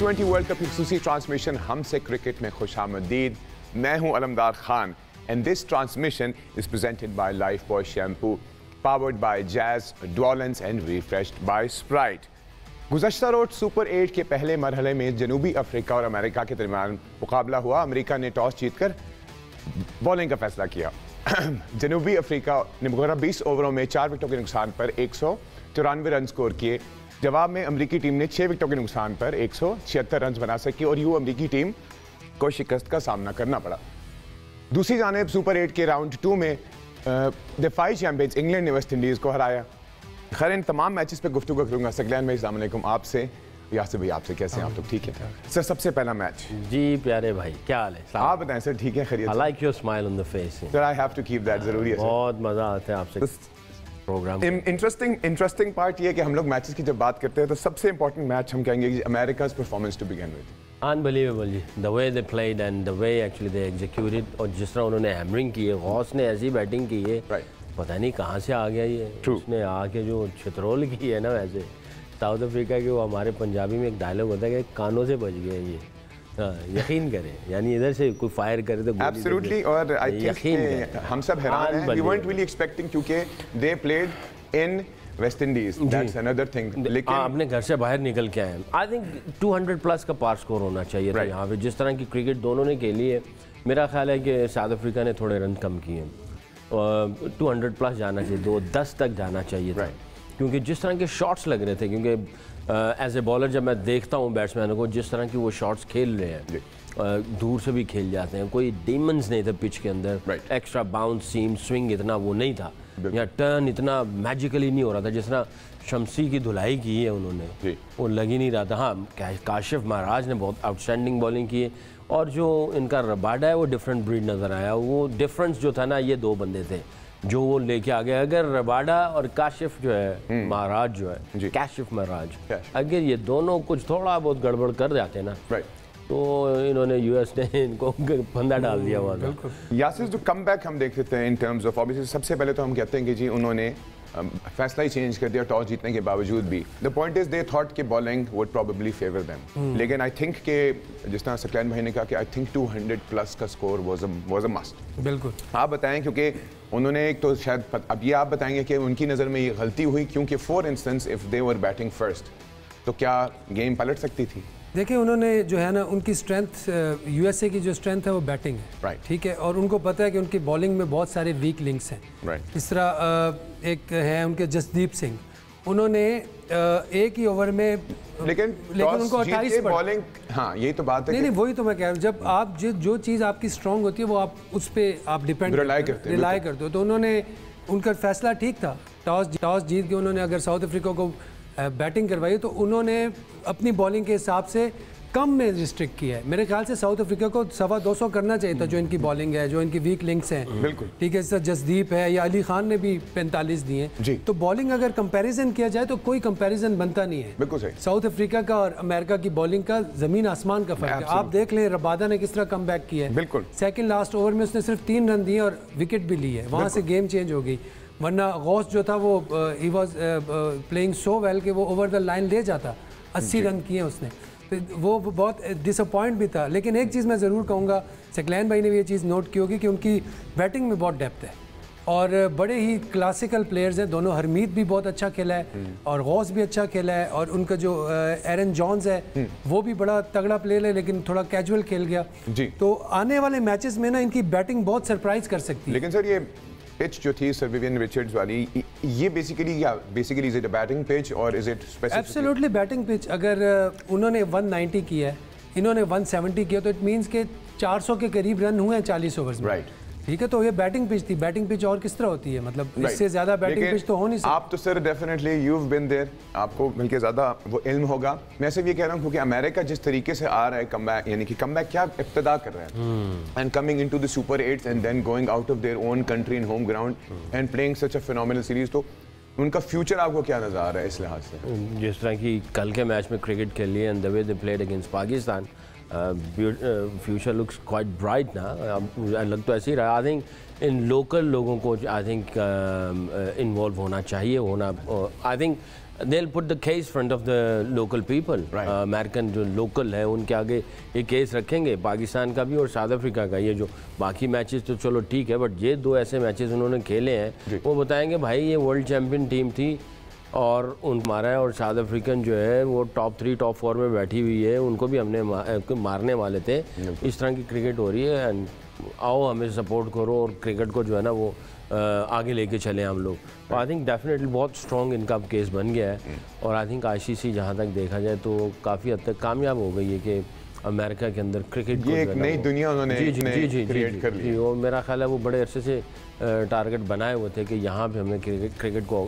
टी20 world cup की खुसूसी transmission हमसे cricket में खुश आमदीद। मैं हूं Alamdar Khan and this transmission is presented by life boy shampoo, powered by Jazz, Dawlance and refreshed by Sprite. गुज़श्ता रोज़ सुपर 8 के पहले मरहले में जनूबी अफ्रीका और अमेरिका के दरमियान मुकाबला हुआ। अमेरिका ने टॉस जीतकर बॉलिंग का फैसला किया। जनूबी अफ्रीका ने मुकर्रर 20 ओवरों में 4 विकेटों के नुकसान पर 194 रन स्कोर किए। जवाब में अमेरिकी टीम ने 6 विकेटों के नुकसान पर 176 रन बना सकी और यूं अमेरिकी टीम को शिकस्त का सामना करना पड़ा। दूसरी जानेब सुपर 8 के राउंड 2 में दिफाई चैंपियंस इंग्लैंड ने वेस्ट इंडीज़ को हराया। खैर, इन तमाम मैचेस पे गुफ्तगू करूँगा सक़लैन में। अस्सलाम वालेकुम आपसे, यासिर भाई आपसे, कैसे हैं आप? लोग ठीक है सर। सबसे पहला मैच जी प्यारे भाई, क्या हाल है? आप बताएं सर, ठीक है खैरियत? I like your smile on the face sir, I have to keep that. जरूरी है सर, बहुत मज़ा आता है आपसे प्रोग्राम। इंटरेस्टिंग पार्ट ये है कि हम लोग मैचेस की जब बात करते हैं तो सबसे इंपॉर्टेंट मैच हम कहेंगे कि America's performance to begin with, unbelievable जी, the way they played and the way actually they executed. और जिस तरह उन्होंने हैमरिंग की है, गॉस ने ऐसी बैटिंग की है, पता नहीं कहाँ से आ गया ये। उसने आके जो छतरोल की है ना, वैसे साउथ अफ्रीका के, वो हमारे पंजाबी में एक डायलॉग होता है कि कानों से बज गए ये। यकीन करें, यानी इधर से कोई फायर करे तो एब्सोल्युटली। और आई थिंक हम सब हैरान हैं, वी weren't really expecting, क्योंकि they played in West Indies, that's another thing. लेकिन आपने घर से बाहर निकल के आए। आई थिंक 200 प्लस का पार स्कोर होना चाहिए था यहाँ पे। जिस तरह की क्रिकेट दोनों ने खेली है, मेरा ख्याल है कि साउथ अफ्रीका ने थोड़े रन कम किए हैं, 200 प्लस जाना चाहिए, 210 तक जाना चाहिए था। क्योंकि जिस तरह के शॉट्स लग रहे थे, क्योंकि एज ए बॉलर जब मैं देखता हूँ बैट्समैनों को, जिस तरह की वो शॉट्स खेल रहे हैं, दूर से भी खेल जाते हैं, कोई डीमंस नहीं थे पिच के अंदर, एक्स्ट्रा बाउंस, सीम, स्विंग इतना वो नहीं था, या टर्न इतना मैजिकली नहीं हो रहा था। जिस तरह शमसी की धुलाई की है उन्होंने, वो लग ही नहीं रहा था। हाँ, काशिफ महाराज ने बहुत आउटस्टैंडिंग बॉलिंग की है, और जो इनका रबाडा है वो डिफरेंट ब्रीड नज़र आया। वो डिफरेंस जो था ना, ये दो बंदे थे जो वो लेके आ गए। अगर रबाडा और काशिफ जो है, महाराज जो है, काशिफ महाराज, अगर ये दोनों कुछ थोड़ा बहुत गड़बड़ कर जाते हैं ना, तो इन्होंने यूएस ने इनको फंदा डाल दिया हुआ था। यासिर, जो कमबैक हम देख सकते हैं इन टर्म्स ऑफ, ऑब्वियसली सबसे पहले तो हम कहते हैं कि जी उन्होंने फैसला ही चेंज कर दिया टॉस जीतने के बावजूद भी। The point is they thought कि bowling would probably favour them, लेकिन आई थिंक के जिस तरह सक़लैन भाई ने कहा कि आई थिंक 200 प्लस का स्कोर वाज अ मस्ट। बिल्कुल, आप बताएं, क्योंकि उन्होंने एक तो शायद अब ये आप बताएंगे कि उनकी नज़र में ये गलती हुई, क्योंकि for instance if they were batting first तो क्या गेम पलट सकती थी? देखिए, उन्होंने जो है ना, उनकी स्ट्रेंथ, यूएसए की जो स्ट्रेंथ है वो बैटिंग है, ठीक है, और उनको पता है कि उनकी बॉलिंग में बहुत सारे वीक लिंक्स हैं। इस तरह एक है उनके जसदीप सिंह, उन्होंने एक ही ओवर में, लेकिन उनको 28 बॉलिंग। हाँ, यही तो बात है। नहीं, वही तो मैं कह रहा हूँ, जब आप जो चीज़ आपकी स्ट्रॉन्ग होती है वो आप उस पर आप डिपेंड रिलाई करते हो। तो उन्होंने, उनका फैसला ठीक था, टॉस जीत के उन्होंने अगर साउथ अफ्रीका को बैटिंग करवाई तो उन्होंने अपनी बॉलिंग के हिसाब से कम में रिस्ट्रिक्ट किया है। मेरे ख्याल से साउथ अफ्रीका को 225 करना चाहिए था, जो इनकी बॉलिंग है, जो इनकी वीक लिंक्स हैं। बिल्कुल, ठीक है सर, जसदीप है या अली खान ने भी 45 दिए हैं। तो बॉलिंग अगर कंपैरिजन किया जाए तो कोई कंपैरिजन बनता नहीं है। बिल्कुल सही, साउथ अफ्रीका का और अमेरिका की बॉलिंग का जमीन आसमान का फर्क है। आप देख लें रबादा ने किस तरह कमबैक किया है। बिल्कुल, सेकेंड लास्ट ओवर में उसने सिर्फ 3 रन दिए और विकेट भी ली है, वहाँ से गेम चेंज हो गई। वरना गौस जो था वो he was playing so well कि वो ओवर द लाइन ले जाता। 80 रन किए उसने, तो वो बहुत डिसअपॉइंट भी था। लेकिन एक चीज़ मैं ज़रूर कहूँगा, सक़लैन भाई ने भी ये चीज़ नोट की होगी कि उनकी बैटिंग में बहुत डेप्थ है और बड़े ही क्लासिकल प्लेयर्स हैं दोनों। हरमीत भी बहुत अच्छा खेला है और गौस भी अच्छा खेला है, और उनका जो एरन जॉन्स है वो भी बड़ा तगड़ा प्लेयर है, लेकिन थोड़ा कैजुअल खेल गया जी। तो आने वाले मैचेस में ना इनकी बैटिंग बहुत सरप्राइज़ कर सकती है। लेकिन सर, ये पिच जो थी सर विवियन रिचर्ड्स वाली, ये basically is it a batting pitch और is it specific? Absolutely batting pitch. अगर उन्होंने 190 किया है, इन्होंने 170 किया, तो इट मींस के 400 के करीब रन हुए हैं 40 ओवर्स में। ठीक है, तो ये बैटिंग पिच थी। बैटिंग पिच और किस तरह होती है, मतलब इससे ज्यादा बैटिंग पिच तो हो नहीं सकती। आप तो sir definitely you have been there, आपको बल्कि ज्यादा वो इल्म होगा। मैं सिर्फ ये कह रहा हूँ क्योंकि अमेरिका जिस तरीके से आ रहा है कमबैक, यानी कि कमबैक क्या इब्तिदा कर रहा है, and coming into the super 8 and then going out of their own country in home ground and playing such a phenomenal series, तो उनका फ्यूचर आपको क्या नजर आ रहा है इस लिहाज से? जिस तरह की कल के मैच में क्रिकेट खेली and the way they played against Pakistan, future looks quite bright ना, लग तो ऐसे ही रहा। आई थिंक इन लोकल लोगों को आई थिंक इन्वॉल्व होना चाहिए, होना I think they'll put the case front of the local people. American जो local है उनके आगे ये case रखेंगे, पाकिस्तान का भी और साउथ अफ्रीका का। ये जो बाकी मैचेस तो चलो ठीक है, बट ये दो ऐसे मैचेस उन्होंने खेले हैं, वो बताएंगे भाई ये वर्ल्ड चैम्पियन टीम थी और उन मारा है, और साउथ अफ्रीकन जो है वो टॉप 3 टॉप 4 में बैठी हुई है, उनको भी हमने मारने वाले थे। इस तरह की क्रिकेट हो रही है, एंड आओ हमें सपोर्ट करो और क्रिकेट को जो है ना वो आगे लेके चले हम लोग। आई थिंक डेफिनेटली बहुत स्ट्रॉन्ग इनका केस बन गया है, और आई थिंक आईसीसी जहाँ तक देखा जाए तो काफ़ी हद तक कामयाब हो गई है कि अमेरिका के अंदर क्रिकेट ये एक नई दुनिया उन्होंने क्रिएट कर ली। और मेरा ख्याल है वो बड़े अरसे से टारगेट बनाए हुए थे कि यहाँ पे हमने क्रिकेट को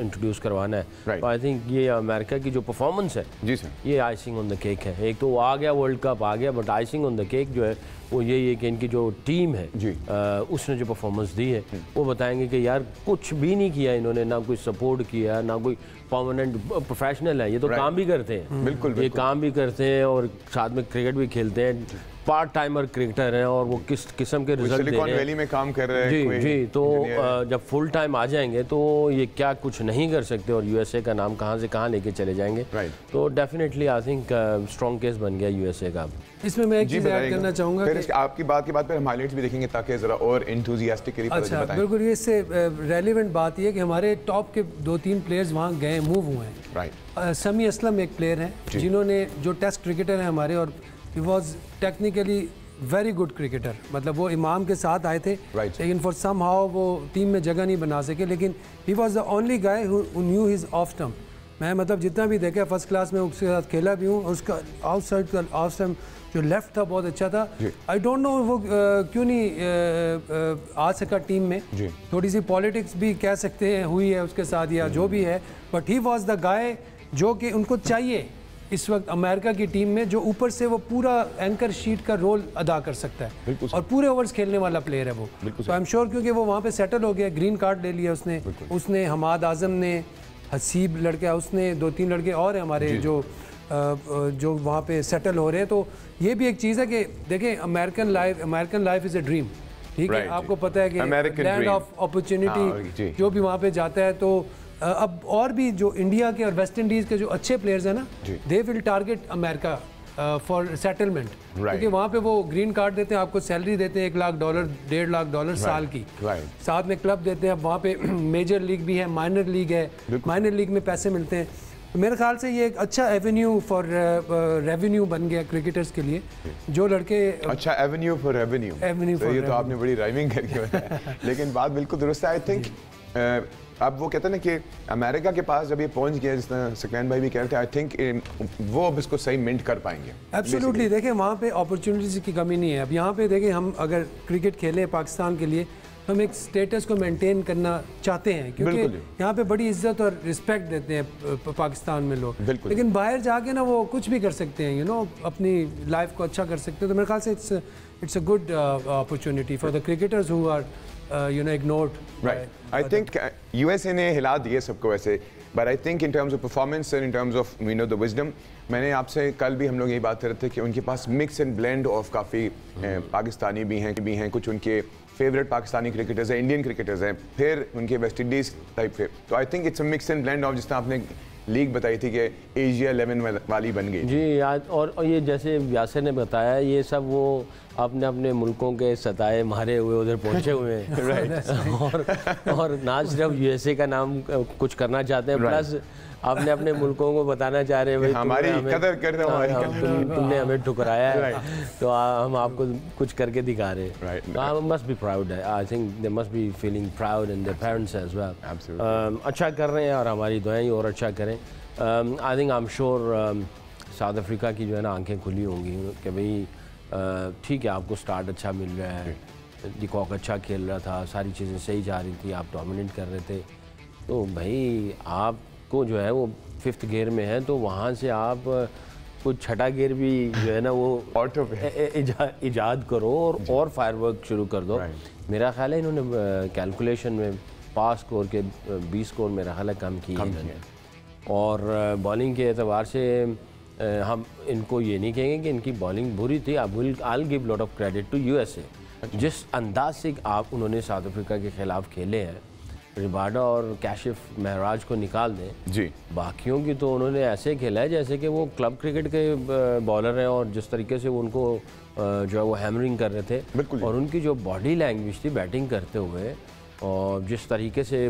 इंट्रोड्यूस करवाना है। आई थिंक ये अमेरिका की जो परफॉर्मेंस है जी सर, ये आइसिंग ऑन द केक है। एक तो वो आ गया, वर्ल्ड कप आ गया, but icing on the cake जो है वो यही है कि इनकी जो टीम है उसने जो परफॉर्मेंस दी है वो बताएंगे कि यार कुछ भी नहीं किया इन्होंने, ना कोई सपोर्ट किया, ना कोई परमानेंट प्रोफेशनल है, ये तो काम भी करते हैं। बिल्कुल, ये काम भी करते हैं और साथ में क्रिकेट भी खेलते हैं, पार्ट टाइमर क्रिकेटर हैं, और वो किस किस्म के रिजल्ट सिलिकॉन वैली में काम कर रहे हैं। जी जी, तो जब फुल टाइम आ जाएंगे तो ये क्या कुछ नहीं कर सकते, और यूएसए का नाम कहाँ से कहाँ लेके चले जाएंगे। तो definitely I think strong case बन गया यूएसए का। इसमें मैं एक चीज़ ऐड करना चाहूँगा, आपकी बात के बाद पर हम हाइलाइट्स भी देखेंगे ताकि ज़रा और एंथुसियास्टिकली बताएं। बिल्कुल, ये इससे रेलिवेंट बात यह है कि हमारे टॉप के 2-3 प्लेयर्स वहाँ गए, मूव हुए हैं। समी असलम एक प्लेयर हैं जिन्होंने, जो टेस्ट क्रिकेटर हैं हमारे, और he was technically very good cricketer, मतलब वो इमाम के साथ आए थे लेकिन फॉर सम हाउ वो टीम में जगह नहीं बना सके, लेकिन he was the only guy who knew his off stump. मैं मतलब जितना भी देखा फर्स्ट क्लास में उसके साथ खेला भी हूँ, और उसका आउटसाइड का ऑफ स्टम्प जो लेफ्ट था बहुत अच्छा था। आई डोंट नो वो क्यों नहीं आ सका टीम में, थोड़ी सी पॉलिटिक्स भी कह सकते हैं हुई है उसके साथ या जो भी है, but he was the guy जो कि उनको चाहिए इस वक्त अमेरिका की टीम में, जो ऊपर से वो पूरा एंकर शीट का रोल अदा कर सकता है और पूरे ओवर्स खेलने वाला प्लेयर है वो। तो आई एम श्योर, क्योंकि वो वहाँ पे सेटल हो गया, ग्रीन कार्ड ले लिया उसने, हमाद आजम ने, हसीब लड़का, उसने 2-3 लड़के और हैं हमारे जो वहाँ पे सेटल हो रहे हैं। तो ये भी एक चीज़ है कि देखें, American life is a dream, ठीक है। आपको पता है कि लैंड ऑफ अपॉर्चुनिटी, जो भी वहाँ पे जाता है। तो अब और भी जो इंडिया के और वेस्ट इंडीज़ के जो अच्छे प्लेयर्स हैं ना, they will target America for settlement, क्योंकि वहाँ पे वो ग्रीन कार्ड देते हैं, आपको सैलरी देते हैं $1 लाख, $1.5 लाख साल की, साथ में क्लब देते हैं। अब वहाँ पे मेजर लीग भी है, माइनर लीग है, माइनर लीग में पैसे मिलते हैं। तो मेरे ख्याल से ये एक अच्छा एवेन्यू फॉर रेवेन्यू बन गया क्रिकेटर्स के लिए, जो लड़के अच्छा एवेन्यू फॉर रेवेन्यू। ये तो आपने बड़ी राइमिंग करके, लेकिन बात बिल्कुल दुरुस्त है। आई थिंक अब वो कहते हैं ना कि अमेरिका के पास जब ये पहुंच गया, जिस तरह सकलैन भाई भी कह रहे थे, आई थिंक वो अब इसको सही मिंट कर पाएंगे। एब्सोल्युटली, देखें वहाँ पे अपॉर्चुनिटीज़ की कमी नहीं है। अब यहाँ पे देखें, हम अगर क्रिकेट खेलें पाकिस्तान के लिए, हम एक स्टेटस को मेंटेन करना चाहते हैं, क्योंकि यहाँ पे बड़ी इज्जत और रिस्पेक्ट देते हैं पाकिस्तान में लोग, लेकिन बाहर जाके ना वो कुछ भी कर सकते हैं, यू नो, अपनी लाइफ को अच्छा कर सकते हैं। तो मेरे ख्याल से it's a good opportunity for the cricketers who are ignored I think USA ने हिला दिए सबको वैसे, but I think in terms of performance and in terms of the wisdom, मैंने आपसे कल भी हम लोग यही बात कर रहे थे कि उनके पास मिक्स एंड ब्लेंड ऑफ काफ़ी पाकिस्तानी भी हैं, कुछ उनके फेवरेट पाकिस्तानी क्रिकेटर्स हैं, इंडियन क्रिकेटर्स हैं, फिर उनके वेस्ट इंडीज़ टाइप के। तो I think it's a mix and blend of, जिस तरह आपने लीग बताई थी कि एशिया 11 वाली बन गई जी। और ये जैसे यासिर ने बताया, ये सब वो अपने अपने मुल्कों के सताए मारे हुए उधर पहुंचे हुए हैं। और ना सिर्फ यूएसए का नाम कुछ करना चाहते हैं, प्लस आपने अपने मुल्कों को बताना चाह रहे हैं हमारी कदर कर रहे हो, तुमने हमें ठुकराया है तो हम आपको कुछ करके दिखा रहे हैं। मस्ट बी प्राउड है, I think they must be feeling proud and their parents as well. अच्छा कर रहे हैं और हमारी दुआएं और अच्छा करें। I think I am sure South Africa की जो है ना आंखें खुली होंगी कि भाई ठीक है, आपको स्टार्ट अच्छा मिल रहा है, डिकॉक अच्छा खेल रहा था, सारी चीज़ें सही जा रही थी, आप डोमिनेट कर रहे थे, तो भाई आपको जो है वो 5th गियर में है, तो वहाँ से आप कुछ 6ठा गियर भी जो है ना वो ऑटो पे इजाद करो और फायरवर्क शुरू कर दो। मेरा ख्याल है इन्होंने कैलकुलेशन में पास स्कोर के 20 स्कोर मेरा ख्याल है कम किए, और बॉलिंग के एतबार से हम इनको ये नहीं कहेंगे कि इनकी बॉलिंग बुरी थी। I will give lot of credit to USA, जिस अंदाज से आप उन्होंने साउथ अफ्रीका के खिलाफ खेले हैं रिबाडा और काशिफ महराज को निकाल दें जी, बाकियों की तो उन्होंने ऐसे खेला है जैसे कि वो क्लब क्रिकेट के बॉलर हैं, और जिस तरीके से वो उनको जो है वो हैमरिंग कर रहे थे बिल्कुल, और उनकी जो बॉडी लैंग्वेज थी बैटिंग करते हुए और जिस तरीके से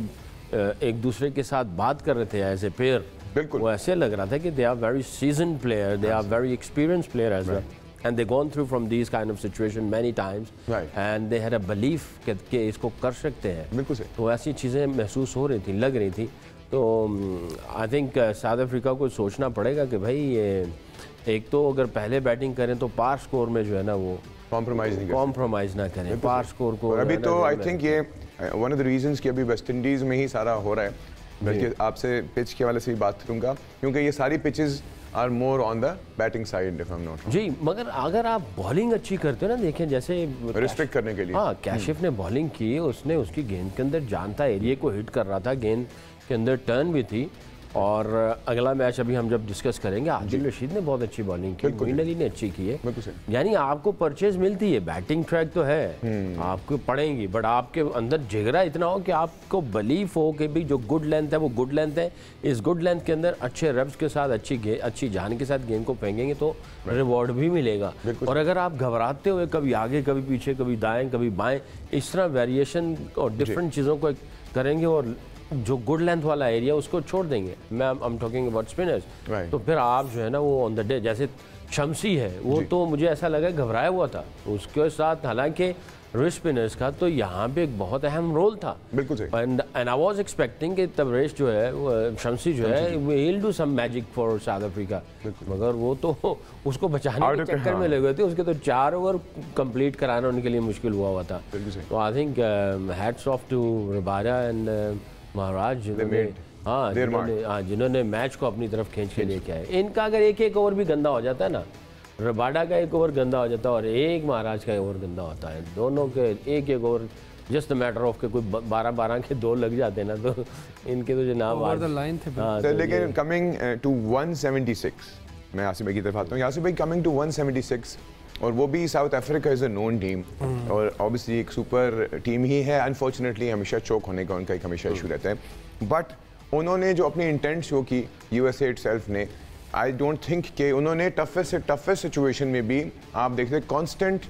एक दूसरे के साथ बात कर रहे थे एज ए पेयर, बिल्कुल वो ऐसे लग रहा था कि they are very season player, they are very experience player as well, and they gone through from these kind of situation many times right, and they had a belief कि इसको कर सकते हैं बिल्कुल सही, तो ऐसी चीज़ें महसूस हो रही थी, लग रही थी। तो आई थिंक साउथ अफ्रीका को सोचना पड़ेगा कि भाई ये एक तो अगर पहले बैटिंग करें तो पार स्कोर में जो है ना वो कॉम्प्रोमाइज़ ना करें पार स्कोर को। अभी तो आई थिंक ये वन ऑफ द रीजंस कि अभी वेस्ट इंडीज़ में ही सारा हो रहा है, बल्कि आपसे पिच के वाले से ही बात करूँगा क्योंकि ये सारी पिचेज़ और more on the batting side if I am not जी, मगर अगर आप बॉलिंग अच्छी करते हो ना, देखें जैसे रिस्ट्रिक्ट करने के लिए, हाँ कैशिफ ने बॉलिंग की, उसने उसकी गेंद के अंदर जानता एरिया को हिट कर रहा था, गेंद के अंदर टर्न भी थी, और अगला मैच अभी हम जब डिस्कस करेंगे आदिल रशीद ने बहुत अच्छी बॉलिंग की, मोइन अली ने अच्छी की है, यानी आपको परचेज मिलती है, बैटिंग ट्रैक तो है आपको पड़ेगी, बट आपके अंदर जिगरा इतना हो कि आपको बिलीफ हो कि भी जो गुड लेंथ है वो गुड लेंथ है, इस गुड लेंथ के अंदर अच्छे रब्स के साथ अच्छी जान के साथ गेंद को फेंकेंगे तो रिवॉर्ड भी मिलेगा। और अगर आप घबराते हुए कभी आगे कभी पीछे कभी दाएँ कभी बाएँ इस तरह वेरिएशन और डिफरेंट चीज़ों को करेंगे और जो गुड लेंथ वाला एरिया उसको छोड़ देंगे, मैं I am talking about spinners, तो फिर आप जो है ना वो ऑन द डे, जैसे शमसी है वो तो मुझे ऐसा लगा घबराया हुआ था उसके साथ, हालांकि रेस स्पिनर्स का तो यहाँ पे एक बहुत अहम रोल था बिल्कुल, एंड आई वाज एक्सपेक्टिंग कि तब रेस जो है शमसी जो है we will do some magic for South Africa, मगर वो तो उसको बचाने के चक्कर में लगे हुए थे, उसके तो 4 ओवर कंप्लीट कराना उनके लिए मुश्किल हुआ था। तो I think hats off to Rabada and Maharaj जिन्होंने मैच को अपनी तरफ खींच के लेके आए। इनका अगर एक ओवर भी गंदा हो जाता है ना, रबाडा का 1 ओवर गंदा हो जाता है और एक महाराज का ओवर गंदा होता है, दोनों के एक ओवर जस्ट मैटर ऑफ के कोई 12-12 के 2 लग जाते हैं ना, तो इनके तो जनाब ओवर द लाइन थे। लेकिन कमिंग टू 176, मैं आसिफ भाई की तरफ आता हूँ, आसिफ भाई कमिंग टू 176, और वो भी South Africa is a known team और ऑब्वियसली एक सुपर टीम ही है, अनफॉर्चुनेटली हमेशा चोक होने का उनका एक हमेशा इशू रहता है, बट उन्होंने जो अपनी इंटेंट शो की यूएसए इटसेल्फ ने, आई डोंट थिंक कि उन्होंने टफेस्ट सिचुएशन में भी आप देखते कॉन्स्टेंट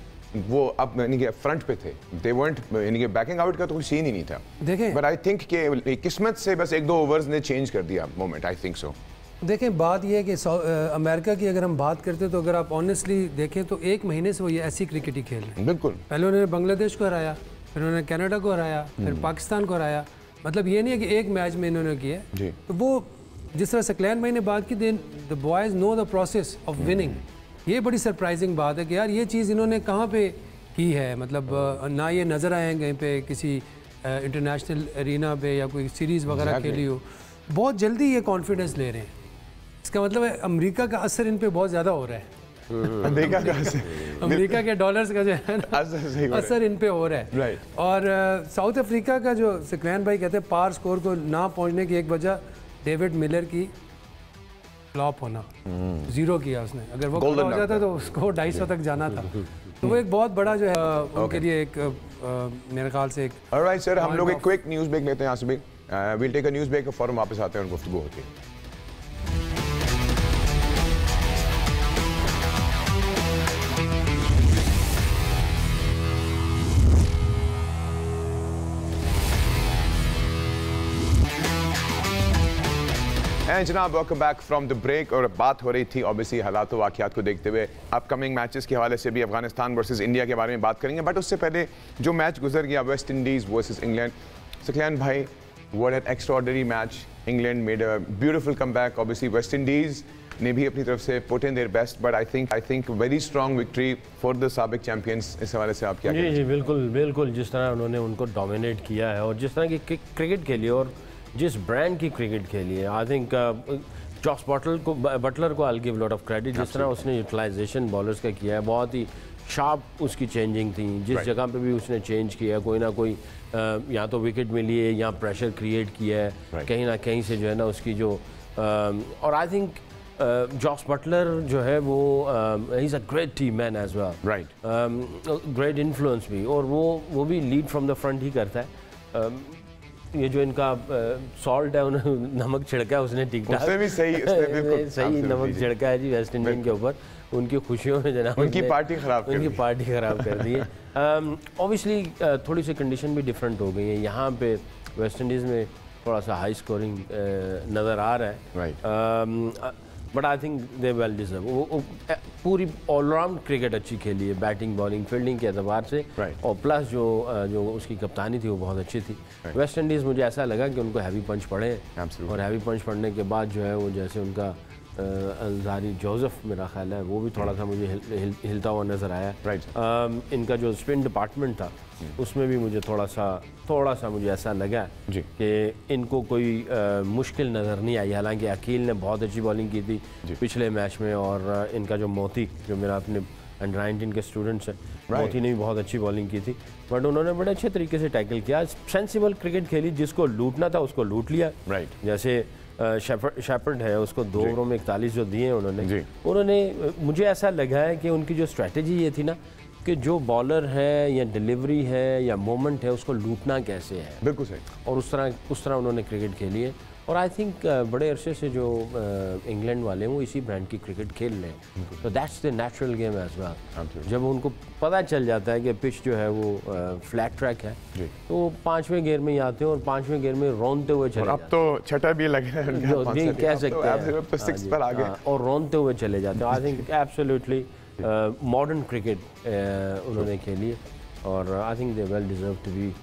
वो अब यानी कि फ्रंट पे थे, दे वर्ट यानी कि बैकिंग आउट का तो कोई सीन ही नहीं था, देखें बट आई थिंक कि किस्मत से बस 1-2 ओवर्स ने चेंज कर दिया मोमेंट, आई थिंक सो। देखें बात यह है कि अमेरिका की अगर हम बात करते हैं तो अगर आप ऑनेस्टली देखें तो 1 महीने से वो ये ऐसी क्रिकेट ही खेल रहे हैं बिल्कुल, पहले उन्होंने बांग्लादेश को हराया, फिर उन्होंने कनाडा को हराया, फिर पाकिस्तान को हराया, मतलब ये नहीं है कि एक मैच में इन्होंने किया, तो वो जिस तरह सकलैन भाई ने बात की then the boys know the process of winning, ये बड़ी सरप्राइजिंग बात है कि यार ये चीज़ इन्होंने कहाँ पर की है, मतलब ना ये नज़र आए हैं कहीं पर किसी इंटरनेशनल एरिना पे या कोई सीरीज़ वगैरह खेली हो, बहुत जल्दी ये कॉन्फिडेंस ले रहे हैं, इसका मतलब है अमेरिका का असर इन पे बहुत ज़्यादा हो रहा है, अमेरिका के डॉलर्स का जो है ना असर इन पे हो रहा है, और साउथ अफ्रीका का जो सकलैन भाई कहते हैं पार स्कोर को ना पहुंचने की एक वजह डेविड मिलर की फ्लॉप होना, 0 किया उसने, अगर वो हो जाता तो उसको 250 तक जाना था, तो वो एक बहुत बड़ा जो है उनके लिए एक मेरे ख्याल से। ऑलराइट सर, हम लोग एक क्विक न्यूज़ ब्रेक लेते हैं, यहाँ से भी will take a news break, फॉरम वापस आते हैं और गुफ्तगू होती है। जनाब welcome back from the break, और बात हो रही थी ऑब्वियसली हालात और वाक़ियात को देखते हुए अपकमिंग मैचेस के हवाले से भी अफगानिस्तान वर्सेस इंडिया के बारे में बात करेंगे, बट उससे पहले जो मैच गुजर गया West Indies versus England, Saqlain भाई what an extraordinary match, England made a beautiful comeback, obviously West Indies ने भी अपनी तरफ से put in their best, but I think very strong victory for the साबिक चैम्पियंस, इस हवाले से आप क्या कहेंगे? जी बिल्कुल जिस तरह उन्होंने उनको डोमिनेट किया है और जिस तरह की क्रिकेट खेली और जिस ब्रांड की क्रिकेट खेली है, आई थिंक जॉस बटलर को I will give lot of credit, जिस तरह उसने यूटिलाइजेशन बॉलर्स का किया है, बहुत ही शार्प उसकी चेंजिंग थी, जिस जगह पे भी उसने चेंज किया, कोई ना कोई या तो विकेट मिली है या प्रेशर क्रिएट किया है कहीं ना कहीं से जो है ना उसकी जो और आई थिंक जॉस बटलर जो है वो he is a great team man as well, right, great influence भी, और वो भी लीड फ्रॉम द फ्रंट ही करता है, ये जो इनका सॉल्ट है उन्होंने नमक छिड़का है, उसने ठीक ठाक सही नमक छिड़का है जी वेस्ट इंडीज के ऊपर। उनकी खुशियों में जनाब उनकी पार्टी ख़राब कर दी है। ऑब्वियसली थोड़ी सी कंडीशन भी डिफरेंट हो गई है। यहाँ पे वेस्ट इंडीज़ में थोड़ा सा हाई स्कोरिंग नज़र आ रहा है, but I think they well deserve. वो पूरी ऑलराउंड क्रिकेट अच्छी खेली है, बैटिंग बॉलिंग फील्डिंग के एतबार से, और प्लस जो उसकी कप्तानी थी वो बहुत अच्छी थी। वेस्ट इंडीज़ मुझे ऐसा लगा कि उनको हैवी पंच पड़े, और हैवी पंच पड़ने के बाद जो है वो जैसे उनका अलजारी जोसेफ मेरा ख्याल है वो भी थोड़ा सा मुझे हिलता हुआ नज़र आया। इनका जो स्पिन डिपार्टमेंट था उसमें भी मुझे थोड़ा सा मुझे ऐसा लगा कि इनको कोई मुश्किल नज़र नहीं आई। हालांकि अकील ने बहुत अच्छी बॉलिंग की थी पिछले मैच में, और इनका जो मोती जो मेरा अपने अंडर 19 के स्टूडेंट्स हैं, मोती ने भी बहुत अच्छी बॉलिंग की थी, बट उन्होंने बड़े अच्छे तरीके से टैकल किया, सेंसिबल क्रिकेट खेली, जिसको लूटना था उसको लूट लिया। जैसे शेपर्ड है उसको 2 ओवरों में 41 जो दिए उन्होंने मुझे ऐसा लगा है कि उनकी जो स्ट्रेटजी ये थी ना कि जो बॉलर है या डिलीवरी है या मोमेंट है उसको लूटना कैसे है, बिल्कुल सही, और उस तरह उन्होंने क्रिकेट खेली है। और आई थिंक बड़े अरसे से जो इंग्लैंड वाले हैं वो इसी ब्रांड की क्रिकेट खेल रहे हैं, तो that's the natural game as well. जब उनको पता चल जाता है कि पिच जो है वो फ्लैट ट्रैक है तो 5वें गेयर में ही आते हैं, और 5वें गेयर में रोनते हुए चले जाते हैं। अब तो 6वां भी लग रहा है, कह सकते हैं, और रोनते हुए चले जाते हैं। I think absolutely modern cricket उन्होंने खेली है, और I think they well deserve to be.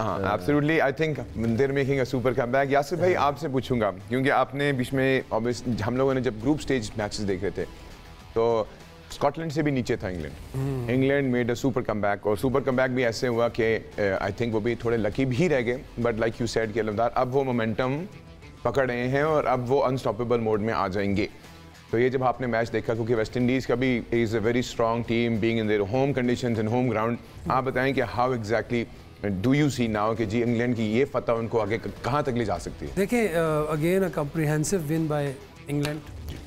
हाँ absolutely, I think they're making a super comeback. Yasir भाई आपसे पूछूंगा, क्योंकि आपने बीच में ऑब्वियसली हम लोगों ने जब ग्रुप स्टेज मैचेस देख रहे थे तो स्कॉटलैंड से भी नीचे था England. England made a super comeback, और सुपर कमबैक भी ऐसे हुआ कि आई थिंक वो भी थोड़े लकी भी रह गए, बट लाइक यू सेड के अलमदार अब वो मोमेंटम पकड़ रहे हैं और अब वो अनस्टॉपेबल मोड में आ जाएंगे। तो ये जब आपने मैच देखा, क्योंकि वेस्ट इंडीज़ का भी is a very strong team being in their home conditions and home ground, आप बताएं कि how exactly do you see now कि जी इंग्लैंड की ये फतह उनको आगे कहाँ तक ले जा सकती है? देखिए again a comprehensive win by England.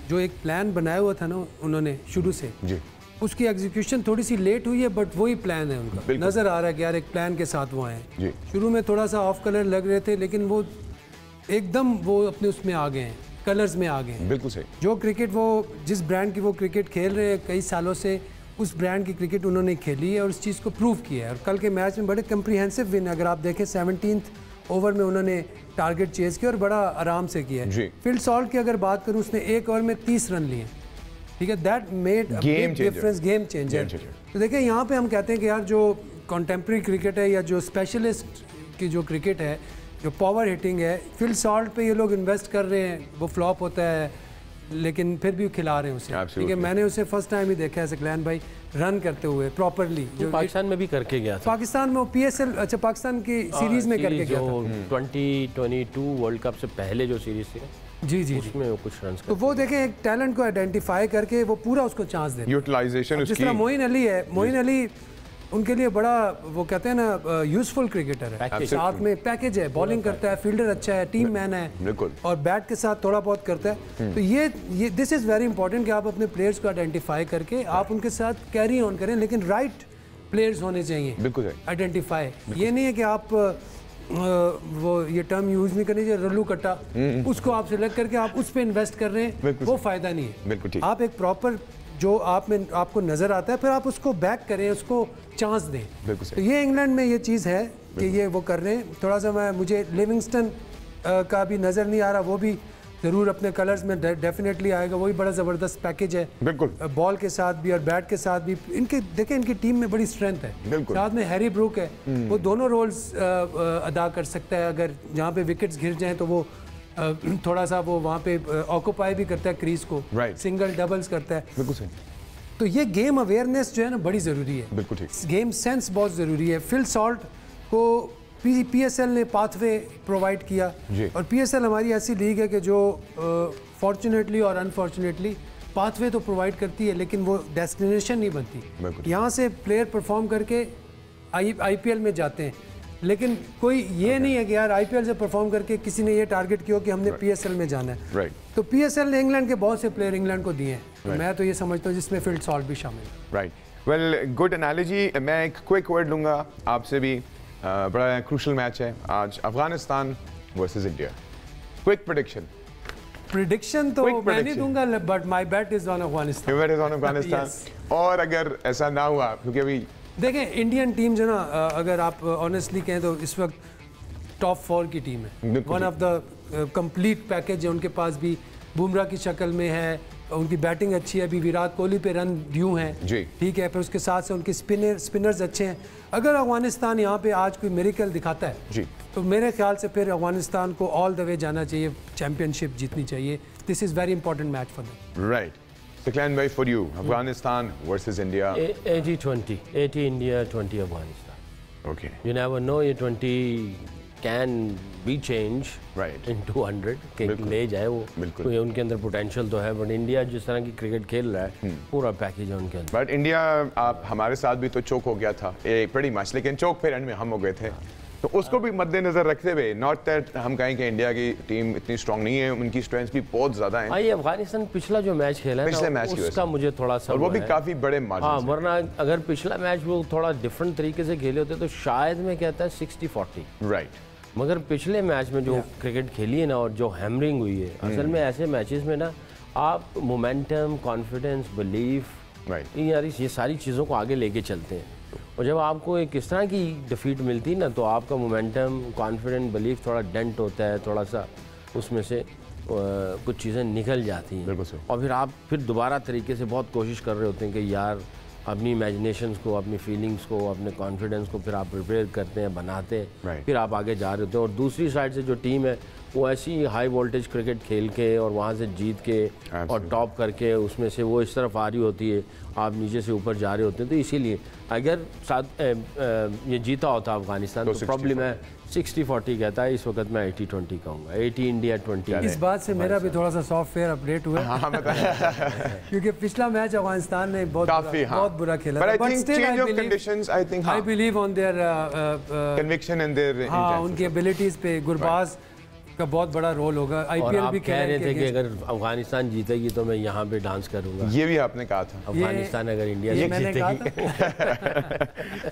जो एक प्लान बनाया हुआ था ना उन्होंने शुरू से उसकी एग्जीक्यूशन थोड़ी सी लेट हुई है, बट वही प्लान है उनका। नज़र आ रहा है कि यार एक प्लान के साथ वो आए हैं। शुरू में थोड़ा सा ऑफ कलर लग रहे थे, लेकिन वो एकदम वो अपने उसमें आ गए हैं, कलर्स में आ गए हैं। बिल्कुल सही, जो क्रिकेट वो जिस ब्रांड की वो क्रिकेट खेल रहे हैं कई सालों से, उस ब्रांड की क्रिकेट उन्होंने खेली है और उस चीज़ को प्रूव किया है। और कल के मैच में बड़े कम्प्रीहेंसिव विन, अगर आप देखें 17वें ओवर में उन्होंने टारगेट चेज किया और बड़ा आराम से किया है। फिल सॉल्ट की अगर बात करूं, उसने 1 ओवर में 30 रन लिए, ठीक है, that made a big difference, game changer. तो देखिए यहाँ पे हम कहते हैं कि यार जो कॉन्टेम्प्रेरी क्रिकेट है या जो स्पेशलिस्ट की जो क्रिकेट है, जो पावर हिटिंग है, फिल सॉल्ट पर ये लोग इन्वेस्ट कर रहे हैं, वो फ्लॉप होता है लेकिन फिर भी खिला रहे हैं उसे, ठीक है। मैंने उसे फर्स्ट टाइम ही देखा है सकलैन भाई रन करते हुए प्रॉपरली, जो पाकिस्तान में भी करके गया था। पाकिस्तान में वो PSL, अच्छा पाकिस्तान की सीरीज में करके गया था, 2022 वर्ल्ड कप से पहले जो सीरीज थी जी उसमें वो कुछ रन। तो वो देखें एक टैलेंट को आइडेंटिफाई करके वो पूरा उसको चांस देते हैं, यूटिलाइजेशन। जिस तरह मोइन अली उनके लिए बड़ा वो कहते हैं ना यूजफुल क्रिकेटर है, साथ में पैकेज है, बॉलिंग करता है, फील्डर अच्छा है, टीम मैन है, और बैट के साथ थोड़ा बहुत करता है। तो ये दिस इज़ वेरी इंपॉर्टेंट कि आप अपने प्लेयर्स को आइडेंटिफाई करके आप उनके साथ कैरी ऑन करें, लेकिन राइट प्लेयर्स होने चाहिए। बिल्कुल आइडेंटिफाई, ये नहीं है कि आप वो ये टर्म यूज नहीं करनी चाहिए रल्लू कट्टा, उसको आप सिलेक्ट करके आप उस पर इन्वेस्ट कर रहे हैं, वो फ़ायदा नहीं है। बिल्कुल, आप एक प्रॉपर जो आप में आपको नज़र आता है फिर आप उसको बैक करें, उसको चांस दें। बिल्कुल, तो ये इंग्लैंड में ये चीज़ है कि ये वो कर रहे हैं। थोड़ा सा मुझे लिविंगस्टन का भी नज़र नहीं आ रहा, वो भी ज़रूर अपने कलर्स में डेफिनेटली आएगा, वो भी बड़ा ज़बरदस्त पैकेज है, बिल्कुल बॉल के साथ भी और बैट के साथ भी। इनके देखें इनकी टीम में बड़ी स्ट्रेंथ है, बिल्कुल साथ में हैरी ब्रूक है, वो दोनों रोल्स अदा कर सकता है। अगर जहाँ पर विकेट्स घिर जाएँ तो वो थोड़ा सा वो वहाँ पे ऑक्यूपाई भी करता है क्रीज को, सिंगल डबल्स करता है। बिल्कुल सही, तो ये गेम अवेयरनेस जो है ना बड़ी ज़रूरी है। बिल्कुल ठीक, गेम सेंस बहुत ज़रूरी है। फिल सॉल्ट को PSL ने पाथवे प्रोवाइड किया, और PSL हमारी ऐसी लीग है कि जो फॉर्चुनेटली और अनफॉर्चुनेटली पाथवे तो प्रोवाइड करती है, लेकिन वो डेस्टिनेशन नहीं बनती। यहाँ से प्लेयर परफॉर्म करके IPL में जाते हैं, लेकिन कोई ये नहीं है कि यार IPL से परफॉर्म करके किसी ने ये टारगेट किया कि हमने PSL में जाना है। तो PSL ने इंग्लैंड के बहुत से प्लेयर इंग्लैंड को दिए हैं, मैं तो ये समझता हूँ जिसमें फील्ड सॉल्ट भी शामिल है। Right, well good analogy. मैं एक क्विक वर्ड लूँगा आपसे भी, बड़ा क्रूशल मैच है आज, Afghanistan versus India. Quick prediction. Prediction तो मैं नहीं दूंगा, but my bet is on Afghanistan. और अगर ऐसा ना हुआ, क्योंकि अभी देखें इंडियन टीम जो ना, अगर आप ऑनेस्टली कहें तो इस वक्त टॉप 4 की टीम है। One of the complete package है उनके पास, भी बुमराह की शक्ल में है, उनकी बैटिंग अच्छी है, अभी विराट कोहली पे रन ड्यू हैं जी, ठीक है, फिर उसके साथ से उनके स्पिनर्स अच्छे हैं। अगर अफगानिस्तान यहाँ पे आज कोई मिरेकल दिखाता है जी, तो मेरे ख्याल से फिर अफगानिस्तान को ऑल द वे जाना चाहिए, चैम्पियनशिप जीतनी चाहिए। This is very important match for them, right. Saqlain भाई, for you Afghanistan versus India. 80-20 India, 20 Afghanistan. Okay, you never know, ये 20 कैन बी चेंज इन 200 ले जाए वो, तो ये उनके अंदर पोटेंशियल तो है, बट इंडिया जिस तरह की क्रिकेट खेल रहा है पूरा पैकेज है उनके अंदर। बट इंडिया आप हमारे साथ भी तो चोक हो गया था बड़ी मैच, लेकिन चोक फिर एंड में हम हो गए थे, तो उसको भी मद्देनजर रखते हुए, नॉट दैट हम कहें कि इंडिया की टीम इतनी स्ट्रांग नहीं है, उनकी स्ट्रेंथ भी बहुत ज्यादा है। ये अफगानिस्तान पिछला जो मैच खेला है, पिछले मैच उसका मुझे थोड़ा सा, और वो भी काफी बड़े मार्जिन। हाँ, वरना अगर पिछला मैच वो थोड़ा डिफरेंट तरीके से खेले होते तो शायद मैं कहता 60-40, राइट। मगर पिछले मैच में जो क्रिकेट खेली है ना, और जो हैमरिंग हुई है, असल में ऐसे मैचेस में ना आप मोमेंटम, कॉन्फिडेंस, बिलीफ, ये सारी चीज़ों को आगे लेके चलते हैं, और जब आपको एक इस तरह की डिफीट मिलती ना, तो आपका मोमेंटम, कॉन्फिडेंस, बिलीफ थोड़ा डेंट होता है, थोड़ा सा उसमें से कुछ चीज़ें निकल जाती हैं, और फिर आप फिर दोबारा तरीके से बहुत कोशिश कर रहे होते हैं कि यार अपनी इमेजिनेशंस को, अपनी फीलिंग्स को, अपने कॉन्फिडेंस को फिर आप प्रिपेयर करते हैं, बनाते हैं, फिर आप आगे जा रहे होते हैं। और दूसरी साइड से जो टीम है वो ऐसी हाई वोल्टेज क्रिकेट खेल के और वहाँ से जीत के और टॉप करके उसमें से वो इस तरफ आ रही होती है, आप नीचे से ऊपर जा रहे होते हैं। तो इसीलिए अगर साथ ये जीता होता अफगानिस्तान तो प्रॉब्लम है 60-40 कहता है, इस वक्त मैं 80-20 कहूँगा, 80 इंडिया 20। इस बात से मेरा भी थोड़ा सा सॉफ्टवेयर अपडेट हुआ, क्योंकि पिछला मैच अफगानिस्तान ने बहुत बुरा खेला, उनकी एबिलिटीज पे गुरबाज का बहुत बड़ा रोल होगा। आईपीएल भी कह रहे थे कि अगर अफगानिस्तान जीतेगी तो मैं यहाँ पे डांस करूंगा, ये भी आपने कहा था, अफगानिस्तान अगर इंडिया जीतेगी।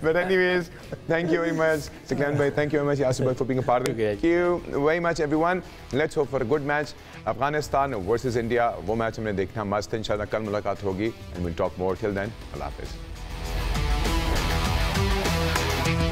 But anyways, thank you very much Saqlain भाई, thank you very much Yasir भाई for being a part of it. Thank you very much everyone, let's hope for a good match, Afghanistan versus India. वो मैच हमने देखना मस्त है, इंशाल्लाह कल मुलाकात होगी and will talk more, till then अल्लाह हाफिज़।